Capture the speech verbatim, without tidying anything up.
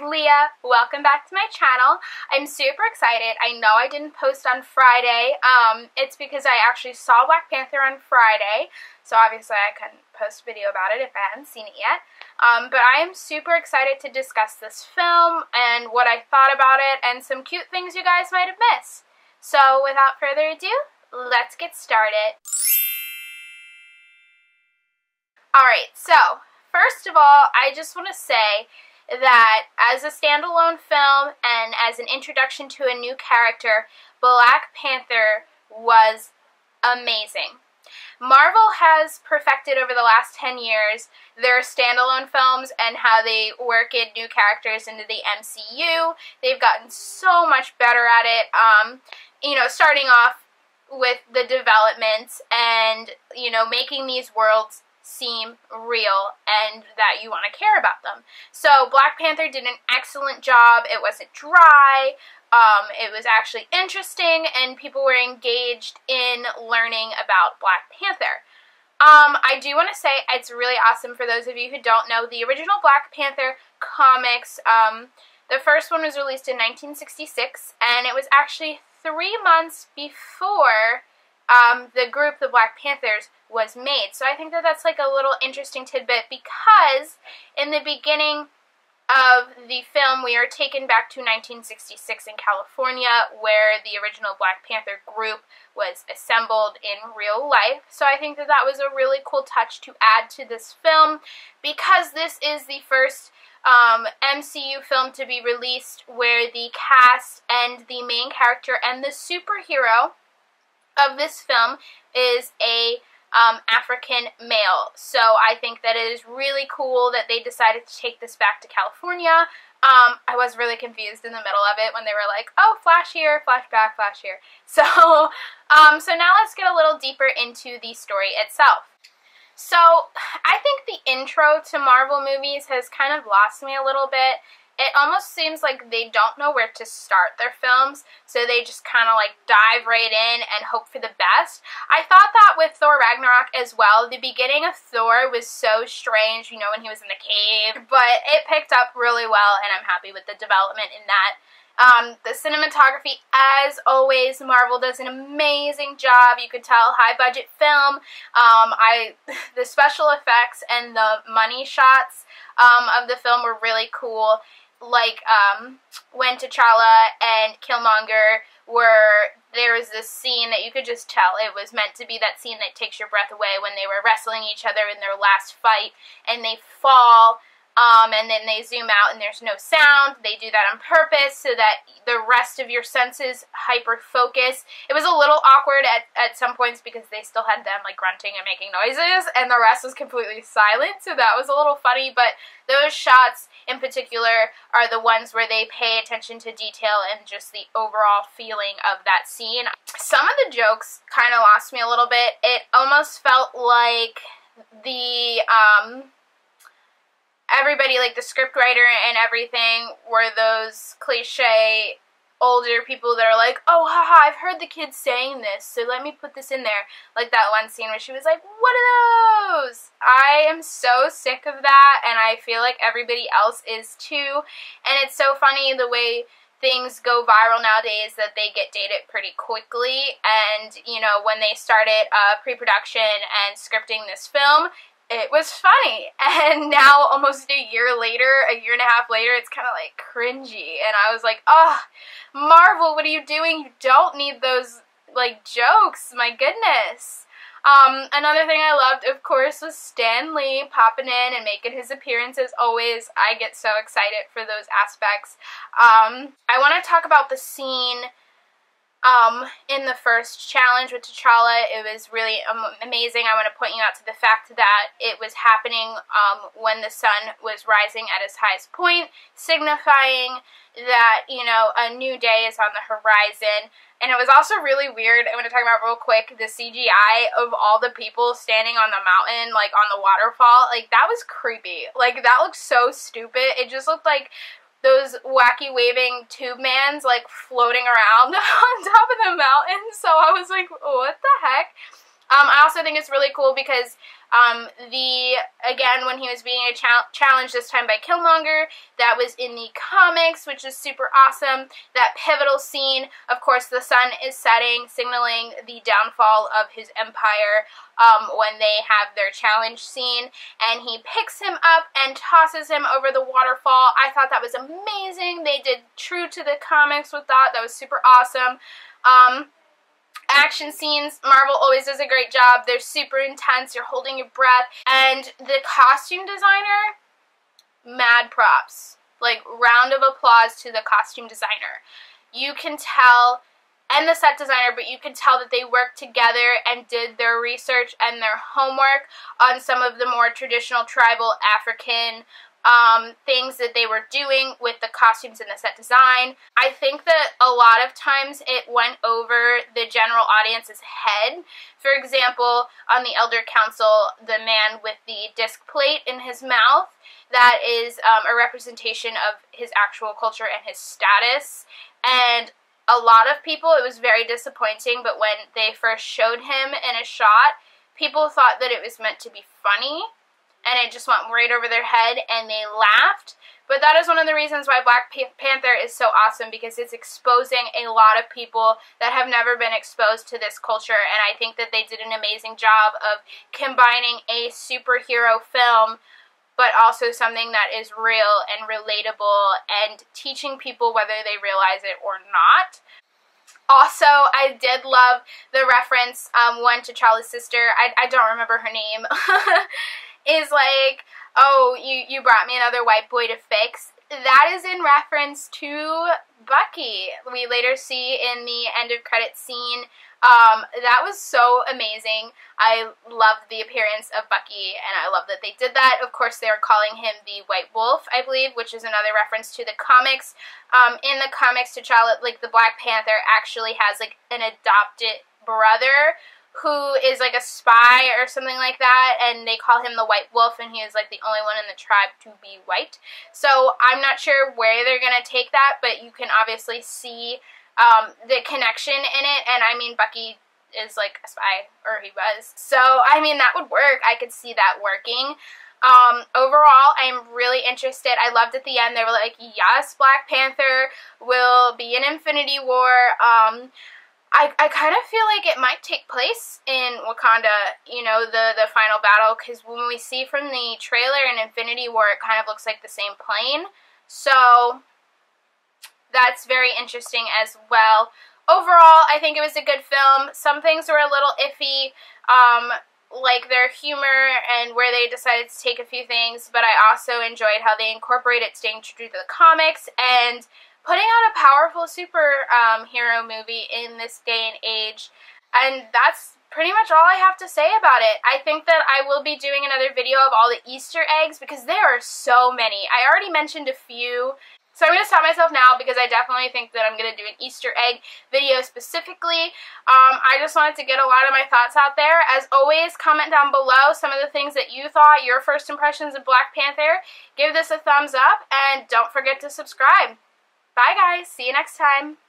Leah. Welcome back to my channel. I'm super excited. I know I didn't post on Friday. Um, it's because I actually saw Black Panther on Friday, so obviously I couldn't post a video about it if I hadn't seen it yet. Um, but I am super excited to discuss this film and what I thought about it and some cute things you guys might have missed. So without further ado, let's get started. Alright, so first of all, I just want to say that as a standalone film and as an introduction to a new character, Black Panther was amazing. Marvel has perfected over the last ten years their standalone films and how they work in new characters into the M C U. They've gotten so much better at it, um, you know, starting off with the developments and, you know, making these worlds seem real and that you want to care about them. So Black Panther did an excellent job. It wasn't dry, um, it was actually interesting, and people were engaged in learning about Black Panther. Um, I do want to say it's really awesome for those of you who don't know, the original Black Panther comics, um, the first one was released in nineteen sixty-six, and it was actually three months before Um, the group, the Black Panthers, was made. So I think that that's like a little interesting tidbit, because in the beginning of the film we are taken back to nineteen sixty-six in California, where the original Black Panther group was assembled in real life. So I think that that was a really cool touch to add to this film, because this is the first Um, M C U film to be released where the cast and the main character and the superhero of this film is a um, African male. So I think that it is really cool that they decided to take this back to California. Um, I was really confused in the middle of it when they were like, oh, flash here, flashback, flash here. So, um, so now let's get a little deeper into the story itself. So I think the intro to Marvel movies has kind of lost me a little bit. It almost seems like they don't know where to start their films, so they just kind of like dive right in and hope for the best. I thought that with Thor Ragnarok as well. The beginning of Thor was so strange, you know, when he was in the cave, but it picked up really well, and I'm happy with the development in that. Um, the cinematography, as always, Marvel does an amazing job. You could tell, high-budget film. Um, I, the special effects and the money shots um, of the film were really cool. Like um, when T'Challa and Killmonger were, there was this scene that you could just tell it was meant to be that scene that takes your breath away when they were wrestling each other in their last fight, and they fall. Um, and then they zoom out and there's no sound. They do that on purpose so that the rest of your senses hyper-focus. It was a little awkward at, at some points because they still had them like grunting and making noises, and the rest was completely silent, so that was a little funny. But those shots in particular are the ones where they pay attention to detail and just the overall feeling of that scene. Some of the jokes kind of lost me a little bit. It almost felt like the, um... everybody, like the scriptwriter and everything, were those cliche older people that are like, oh, haha, I've heard the kids saying this, so let me put this in there. Like that one scene where she was like, what are those? I am so sick of that, and I feel like everybody else is too. And it's so funny the way things go viral nowadays, that they get dated pretty quickly. And, you know, when they started uh, pre-production and scripting this film, it was funny, and now almost a year later, a year and a half later, it's kind of like cringy, and I was like, oh, Marvel, what are you doing? You don't need those, like, jokes, my goodness. Um, another thing I loved, of course, was Stan Lee popping in and making his appearance as always. I get so excited for those aspects. Um, I want to talk about the scene Um, in the first challenge with T'Challa. It was really um, amazing. I want to point you out to the fact that it was happening um, when the sun was rising at its highest point, signifying that, you know, a new day is on the horizon. And it was also really weird, I want to talk about real quick, the C G I of all the people standing on the mountain, like on the waterfall. Like, that was creepy. Like, that looked so stupid. It just looked like those wacky waving tube mans, like, floating around on top of the mountain. So I was like, what the heck? Um, I also think it's really cool because um, the, again, when he was being a chal challenge this time by Killmonger, that was in the comics, which is super awesome. That pivotal scene, of course, the sun is setting, signaling the downfall of his empire um, when they have their challenge scene, and he picks him up and tosses him over the waterfall. I thought that was amazing. They did true to the comics with that. That was super awesome. Um, Action scenes, Marvel always does a great job. They're super intense, you're holding your breath. And the costume designer, mad props. Like, round of applause to the costume designer. You can tell, and the set designer, but you can tell that they worked together and did their research and their homework on some of the more traditional tribal African Um, things that they were doing with the costumes and the set design. I think that a lot of times it went over the general audience's head. For example, on the Elder Council, the man with the disc plate in his mouth, that is um, a representation of his actual culture and his status. And a lot of people, it was very disappointing, but when they first showed him in a shot, people thought that it was meant to be funny. And it just went right over their head, and they laughed. But that is one of the reasons why Black Panther is so awesome, because it's exposing a lot of people that have never been exposed to this culture, and I think that they did an amazing job of combining a superhero film, but also something that is real and relatable, and teaching people whether they realize it or not. Also, I did love the reference, um, one to T'Challa's sister, I, I don't remember her name, is like, oh, you, you brought me another white boy to fix. That is in reference to Bucky. We later see in the end of credit scene. Um, that was so amazing. I loved the appearance of Bucky, and I love that they did that. Of course, they were calling him the White Wolf, I believe, which is another reference to the comics. Um, in the comics, T'Challa, like, the Black Panther actually has, like, an adopted brother who is like a spy or something like that, and they call him the White Wolf, and he is like the only one in the tribe to be white. So I'm not sure where they're gonna take that, but you can obviously see um, the connection in it, and I mean Bucky is like a spy, or he was. So I mean that would work, I could see that working. Um, overall, I'm really interested. I loved at the end, they were like, yes, Black Panther will be in Infinity War. Um, I, I kind of feel like it might take place in Wakanda, you know, the, the final battle, because when we see from the trailer in Infinity War, it kind of looks like the same plane. So that's very interesting as well. Overall, I think it was a good film. Some things were a little iffy, um, like their humor and where they decided to take a few things, but I also enjoyed how they incorporated staying true to the comics and putting out a powerful super um, hero movie in this day and age. And that's pretty much all I have to say about it. I think that I will be doing another video of all the Easter eggs, because there are so many. I already mentioned a few. So I'm going to stop myself now, because I definitely think that I'm going to do an Easter egg video specifically. Um, I just wanted to get a lot of my thoughts out there. As always, comment down below some of the things that you thought, your first impressions of Black Panther. Give this a thumbs up, and don't forget to subscribe. Bye guys, see you next time.